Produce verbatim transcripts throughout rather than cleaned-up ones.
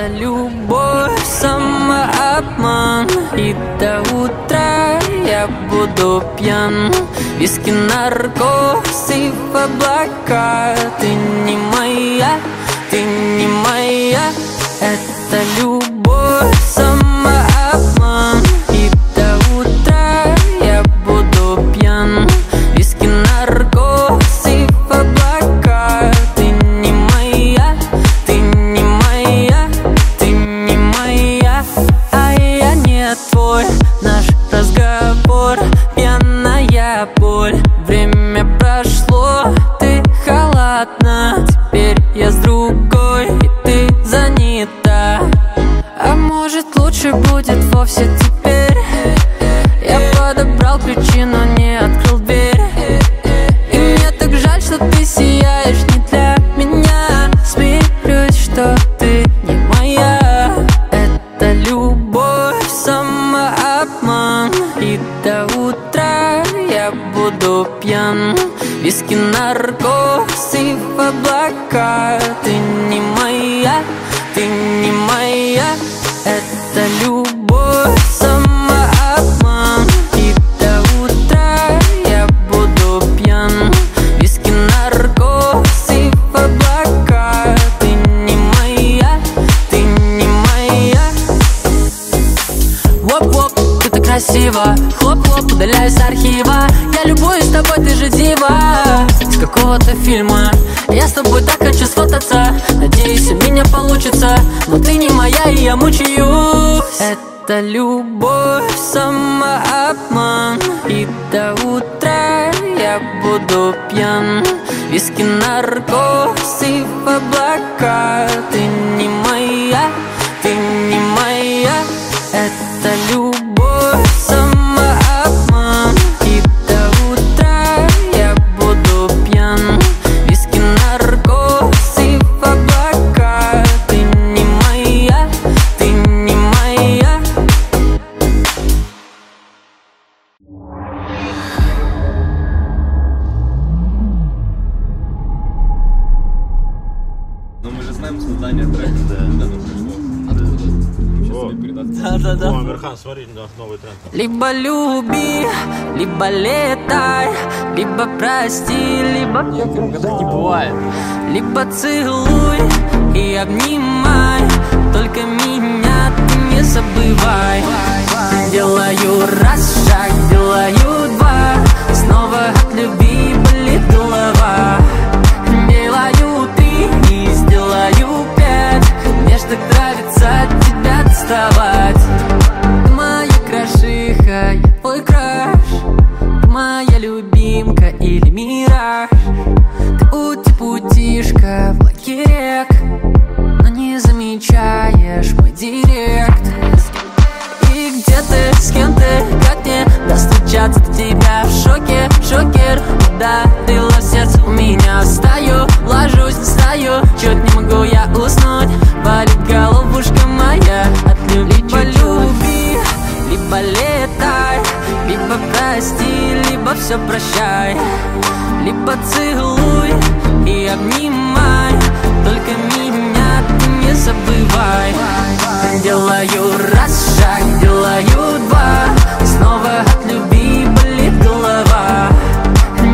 Это любовь, самообман. И до утра я буду пьян. Виски, наркоз и в облака. Ты не моя, ты не моя. Это любовь, самообман. И до утра я буду пьян. Виски, наркоз и в облака. Ты не моя, ты не моя, ты не моя. А я не твой, наш разговор. Пьяная боль, время прошло. Ты халатна, теперь я с другой. Ты занята, а может лучше будет вовсе теперь. Я подобрал ключи, но не открыл дверь. И мне так жаль, что ты сияешь не для меня. Смирюсь, что ты не моя. Это любовь, самообман. И до утра я буду пьян. Виски, наркоз и в облака. Ты не моя, ты не моя. Это любовь, самообман. И до утра я буду пьян. Виски, наркоз и в облака. Ты не моя, ты не моя. Воп-воп, ты так красиво. Хлоп-хлоп, удаляюсь с архива. Я любуюсь тобой, ты же дива. С какого-то фильма. Я с тобой так хочу сфотаться. Надеюсь, у меня получится. Но ты не моя, и я мучаюсь. Это любовь, самообман. И до утра я буду пьян. Виски, наркоз и в облака. Ты не моя, ты не моя. Это любовь, самообман. И до утра я буду пьян. Виски, наркоз и в облака. Ты не моя, ты не моя. Но мы же знаем создание трека, да, ну пришло. Да, да, да. О, Амирхан, смотри, да, новый тренд. Либо люби, либо летай, либо прости, либо нет, никогда не бывает. Либо целуй и обнимай, только меня ты не забывай. Делаю раз шаг, делаю два, снова от любви болит голова. Делаю три и сделаю пять, мне ж так нравится от тебя отставать. Ты моя крашиха, я твой краш. Ты моя любимка или мираж. Ты ути-путишка в лаке рек, но не замечаешь мой директ. И где ты, с кем ты, как мне достучаться до тебя в шоке, шокер. Ударила в сердце у меня, встаю, ложусь, встаю, чуть не могу я уснуть. Болит головушка моя от любви. Либо люби, либо летай, либо прости, либо все прощай. Либо целуй и обнимай, только меня ты не забывай. Делаю раз шаг, делаю два, снова от любви болит голова.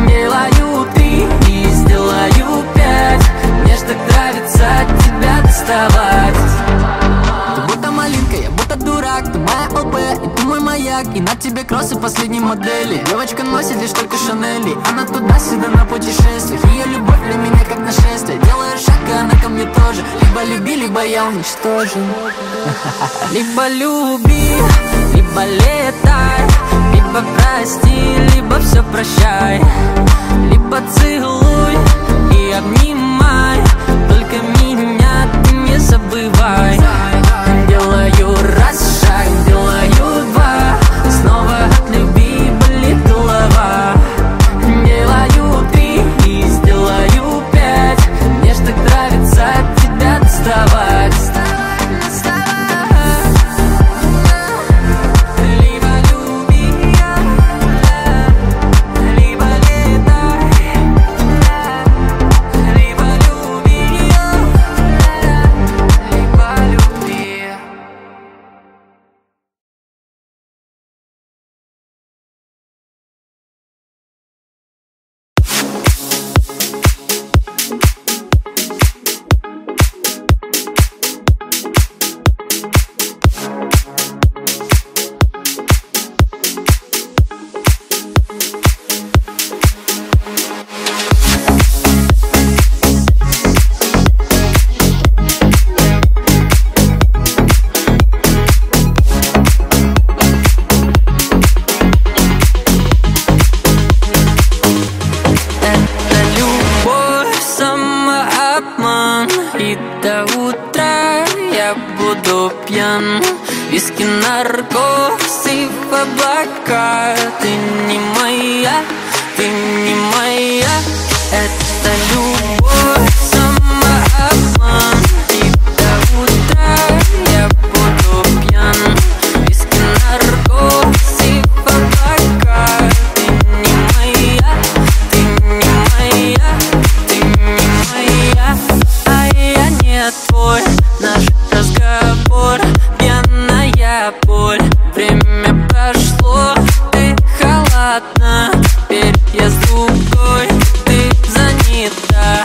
Делаю три и сделаю пять, мне ж так нравится от тебя доставать. Ты будто малинка, я будто дурак, ты моя ОП, и ты мой маяк. И на тебе кроссы последней модели, девочка носит лишь только Шанели. Она туда-сюда на путешествиях, ее любовь для меня как нашествие. Делаю шаг, и она ко мне тоже. Либо люби, либо я уничтожен. Либо люби, либо летай, либо прости, либо все прощай. Либо целуй и обнимай, только меня ты не забывай. Делаю раз шаг, делаю два, снова от любви болит голова. Делаю три и сделаю пять, мне ж так нравится от тебя отставать. Либо люби, либо летай, до утра я буду пьян. Виски, наркоз и в облака. Ты не моя, ты не моя. Это любовь, самообман. И до утра я буду пьян. Виски, наркоз и в облака. Ты не моя, ты не моя, ты не моя. А я не твой, наш разговор. Пьяная боль, время прошло. Ты холодна, теперь я с другой. Ты занята,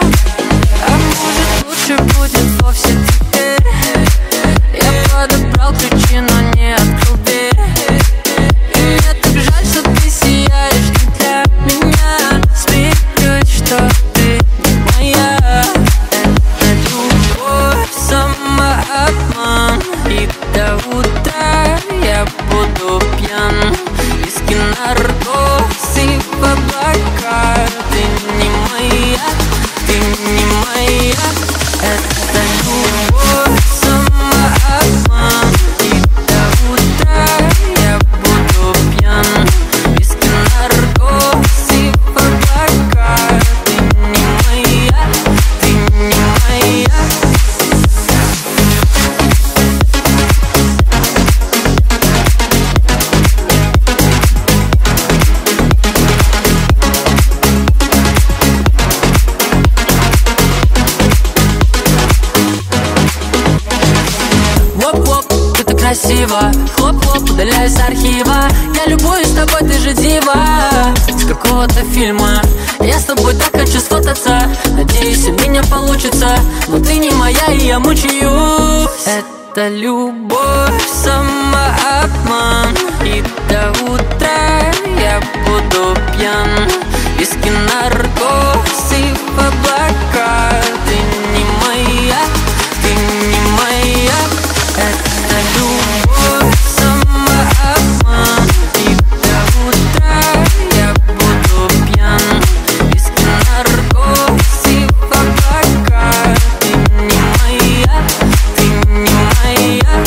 а может лучше будет вовсе теперь. Я подобрал ключи, но не открыл дверь. И мне так жаль, что ты сияешь не для меня. Смеюсь, что ты не моя. Это любовь, самообман. И до утра я буду пьян. Виски, наркоз и в облака. Ты не моя, ты не моя. Это любовь, самообман. И до утра я буду пьян. Виски, наркоз и в облака. Ты не моя, ты не моя. Хлоп-хлоп, удаляюсь с архива. Я любуюсь тобой, ты же дива с какого-то фильма. Я с тобой так хочу сфотаться. Надеюсь, у меня получится. Но ты не моя, и я мучаюсь. Это любовь, самообман. И до утра я буду пьян. Виски, наркоз и в облака. Ты не моя, ты не моя. Это любовь, самообман. И до утра я буду пьян. Виски, наркоз и в облака. Ты не моя, ты не моя.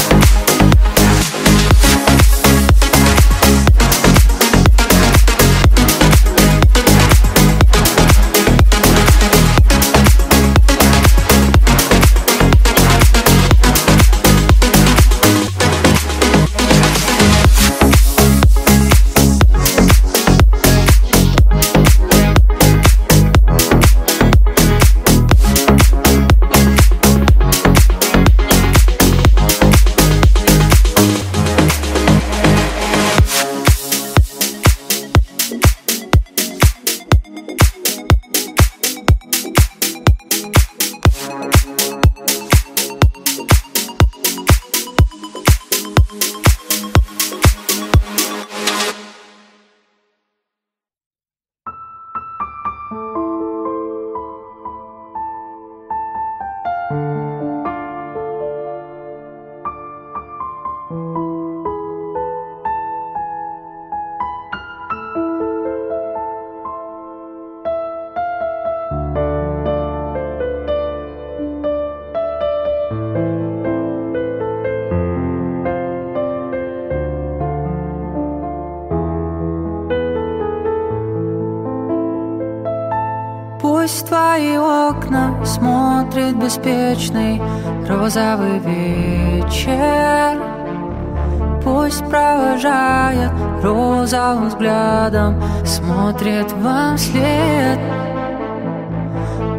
Пусть твои окна смотрит беспечный розовый вечер. Пусть провожает розовым взглядом, смотрит вам вслед.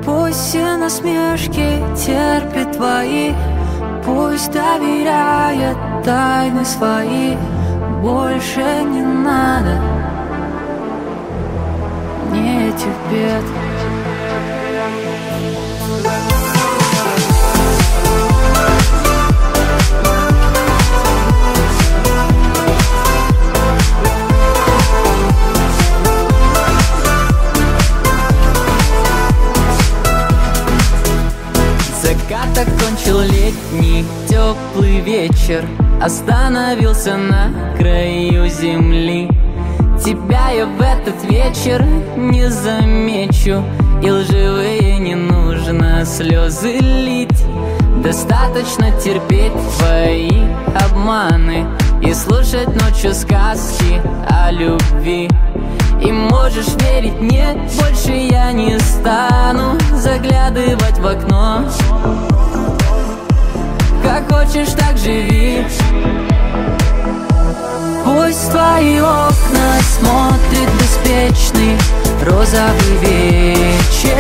Пусть все насмешки терпит твои, пусть доверяет тайны свои. Больше не надо мне этих бед. Закат окончил летний теплый вечер, остановился на краю земли. Тебя я в этот вечер не замечу, и лживые не нужно слезы лить. Достаточно терпеть твои обманы и слушать ночью сказки о любви. И можешь верить мне, больше я не стану заглядывать в окно. Как хочешь, так живи. Пусть твои окна смотрит беспечный розовый вечер,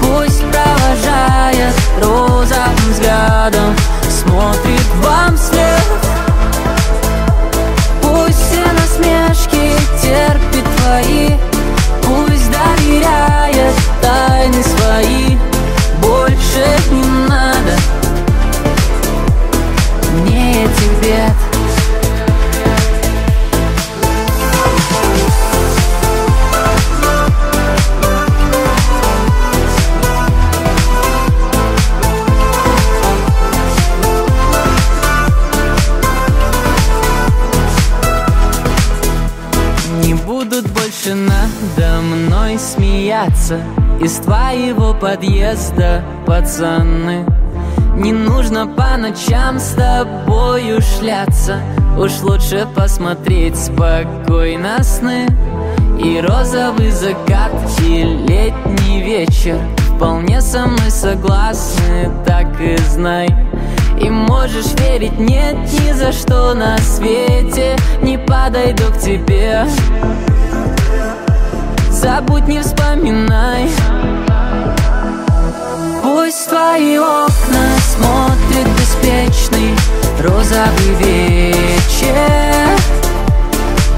пусть, провожая розовым взглядом, смотрит вам вслед. Пусть все насмешки терпит твои, пусть доверяет тайны свои. Больше не надо мне этих бед. Надо мной смеяться из твоего подъезда, пацаны. Не нужно по ночам с тобою шляться, уж лучше посмотреть спокойно сны. И розовый закат, и летний вечер вполне со мной согласны, так и знай. И можешь верить, нет, ни за что на свете не подойду к тебе. Забудь, не вспоминай. Пусть твои окна смотрит беспечный розовый вечер,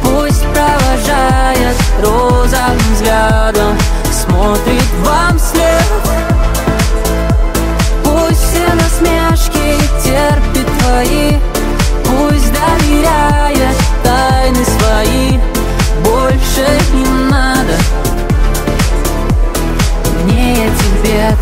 пусть, провожая розовым взглядом, смотрит вам вслед. Пусть все насмешки терпит твои, пусть доверяет тайны свои. Больше не надо мне этих бед.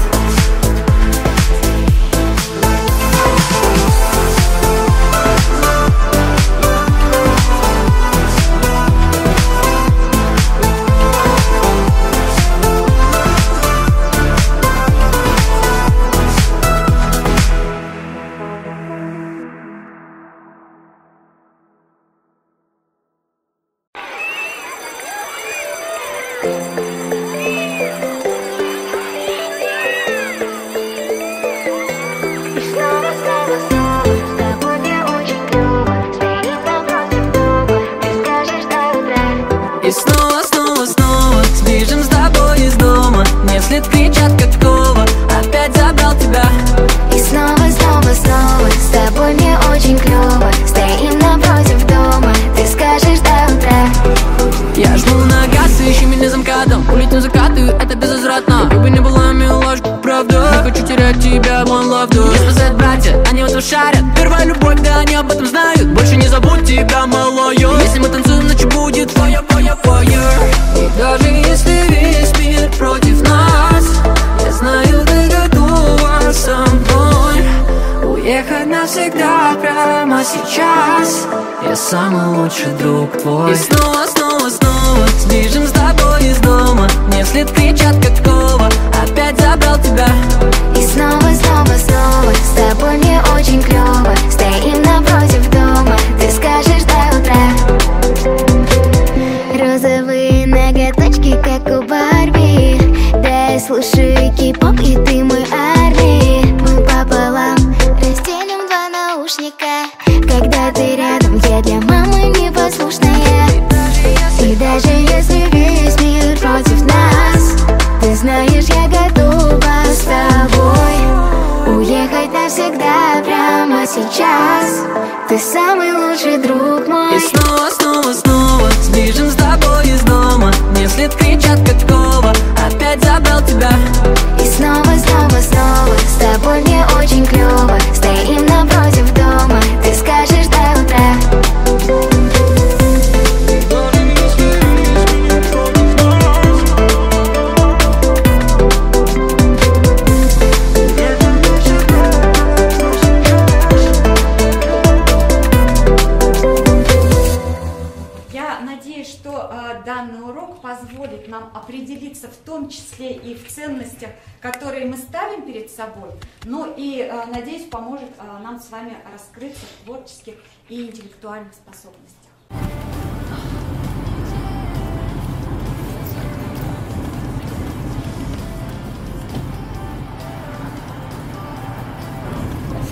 Самый лучший друг твой. И снова, снова, снова сбежим с тобой из дома. Мне вслед кричат, как кова, опять забрал тебя. И снова, снова, снова с тобой мне очень клёво. Стоим напротив дома, ты скажешь до утра. Розовые ноготочки, как у Барби. Да, я слушаю кей-поп, и ты мой Арли. Мы пополам разделим два наушника. Когда ты рядом, я для мамы непослушная. И даже если весь мир против нас, ты знаешь, я готова с тобой уехать навсегда прямо сейчас. Ты самый лучший друг мой. И снова, снова, снова сбежим с тобой из дома. Мне вслед кричат, как кова, опять забрал тебя. И снова, снова, снова с тобой мне очень клёво. Стоим напротив дома, ты скажешь до утра. ценностях, которые мы ставим перед собой, но и, надеюсь, поможет нам с вами раскрыться в творческих и интеллектуальных способностях.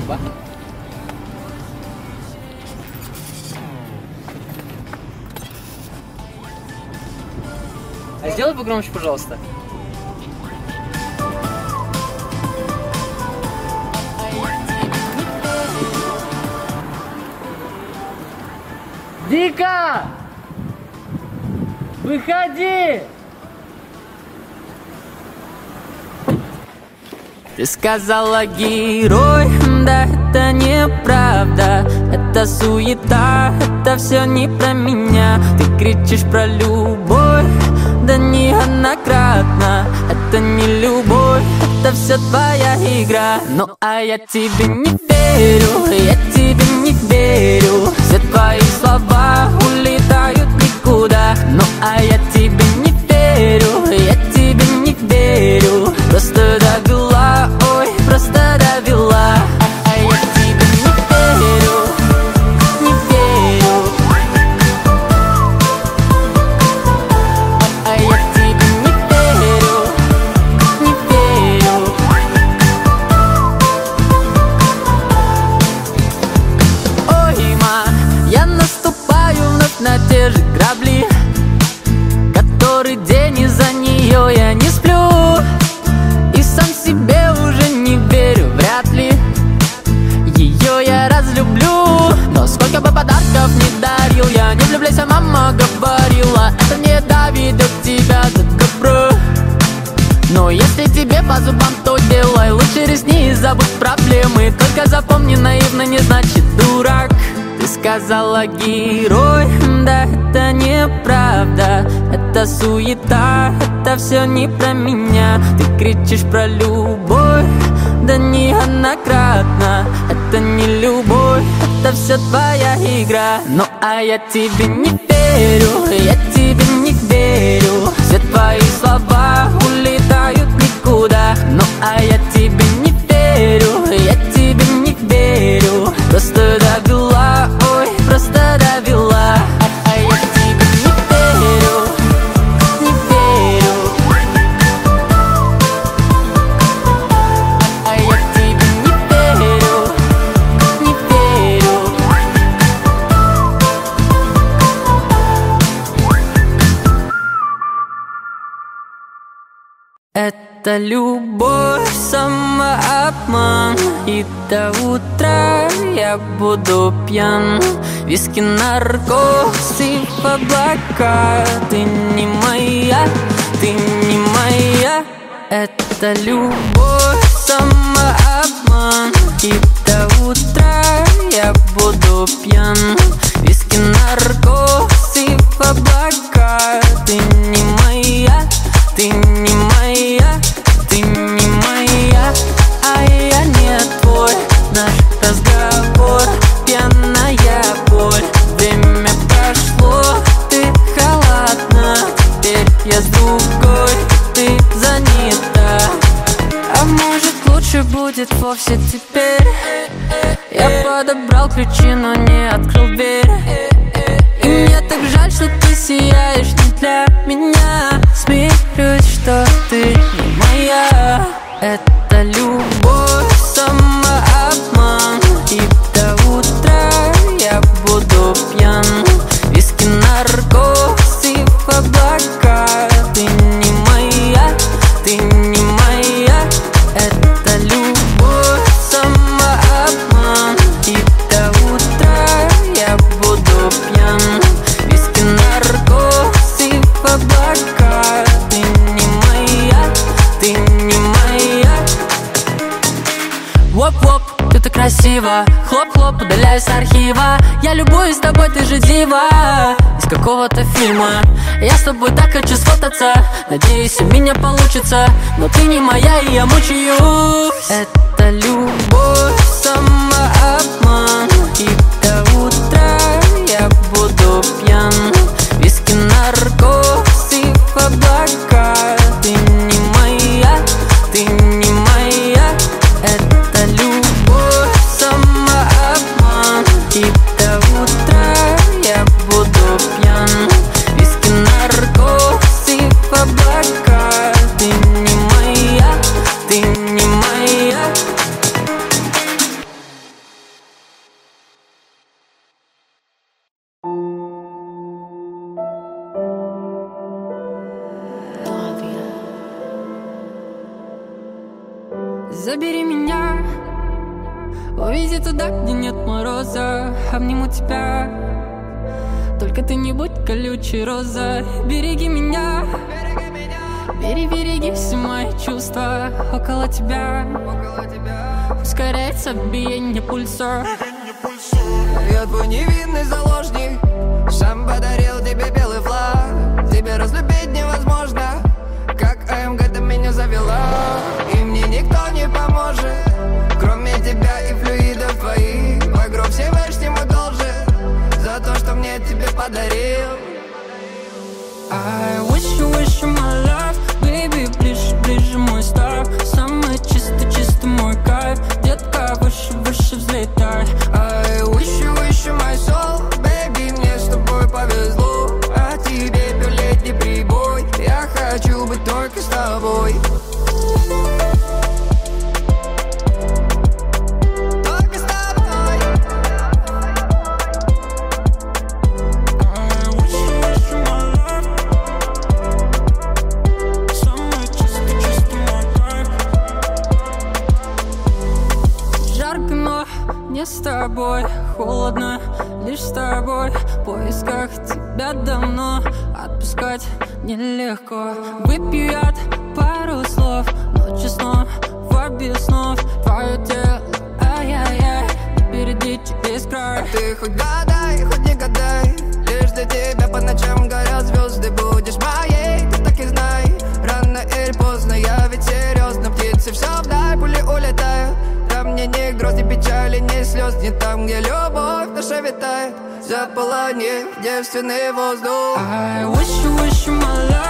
Спасибо. А сделай погромче, пожалуйста. Вика! Выходи! Ты сказала герой, да это неправда. Это суета, это все не про меня. Ты кричишь про любовь, да неоднократно. Это не любовь, это все твоя игра. Ну а я тебе не верю, я тебе не верю. Все твои слова улетают никуда. Ну а я тебе не верю, я тебе не верю. Просто довела, ой, просто довела. Сказала герой, да это неправда. Это суета, это все не про меня. Ты кричишь про любовь, да неоднократно. Это не любовь, это все твоя игра. Ну а я тебе не верю, я тебе не верю. Все твои слова улетают никуда. Ну а я тебе не верю, я тебе не верю. Просто довела, ой, просто довела. Это любовь, самообман. И до утра я буду пьян. Виски, наркоз и в облака. Ты не моя, ты не моя. Это любовь, самообман. И до утра я буду пьян. Виски, наркоз и в облака. Ты не моя, ты не моя, ты не моя, а я не твой. Наш разговор, пьяная боль. Время прошло, ты холодна. Теперь я с другой, ты занята. А может лучше будет вовсе теперь? Я подобрал ключи, но не открыл дверь. И мне так жаль, что ты сияешь не для меня. Смирюсь, что ты не моя. Это любовь, самообман. И до утра я буду пьян. Виски, наркоз и в облака. Ты не моя, ты не моя. Это любовь, самообман. И до утра я буду пьян. Виски, наркоз и в облака. Воп-воп, ты так красиво. Хлоп-хлоп, удаляюсь с архива. Я любуюсь тобой, ты же дива. Из какого-то фильма. Я с тобой так хочу сфотаться. Надеюсь, у меня получится. Но ты не моя, и я мучаюсь. Это любовь, самообман. И до утра я буду пьян. Виски, наркоз и в облака. Ты не моя, Забери меня, увези туда, где нет мороза. Обниму тебя, только ты не будь колючей розой. Береги меня, перебереги все мои чувства. Около тебя ускоряется биение пульса. Я твой невинный заложник, сам подарил тебе белый флаг. Тебя разлюбить невозможно, как АМГ ты меня завела. И мне никто не поможет, кроме тебя и флюидов твоих. Багров Всевышнему должен за то, что мне тебе подарил. I wish you, wish you my love, baby, ближе, ближе мой став. Самый чистый, чистый мой кайф, детка, выше, выше взлетай. I wish you, wish you my soul, baby, мне с тобой повезло. А тебе пятилетний прибой, я хочу быть только с тобой. С тобой холодно, лишь с тобой в поисках тебя давно, отпускать нелегко. Выпью яд, пару слов, ночи снов, в обе снов, твое тело, ай-яй-яй, впереди через край. А ты хоть гадай, хоть не гадай, лишь для тебя по ночам горят звезды. Будешь моей, ты так и знай, рано или поздно, я ведь серьезно. Птицы все вдаль, пули улетают, мне ни гроз, ни печали, ни слез, не там, где любовь в душе витает, заполонив девственный воздух. I wish you, wish you my life.